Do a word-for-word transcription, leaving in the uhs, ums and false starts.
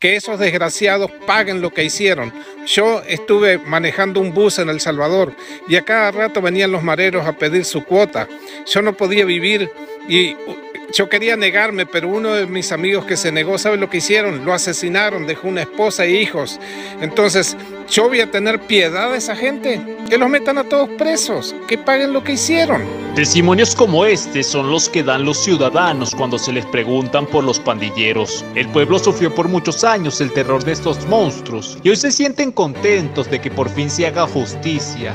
que esos desgraciados paguen lo que hicieron. Yo estuve manejando un bus en El Salvador y a cada rato venían los mareros a pedir su cuota. Yo no podía vivir y yo quería negarme, pero uno de mis amigos que se negó, ¿sabe lo que hicieron? Lo asesinaron, dejó una esposa e hijos. Entonces, ¿yo voy a tener piedad de esa gente? Que los metan a todos presos, que paguen lo que hicieron. Testimonios como este son los que dan los ciudadanos cuando se les preguntan por los pandilleros. El pueblo sufrió por muchos años el terror de estos monstruos y hoy se sienten contentos de que por fin se haga justicia.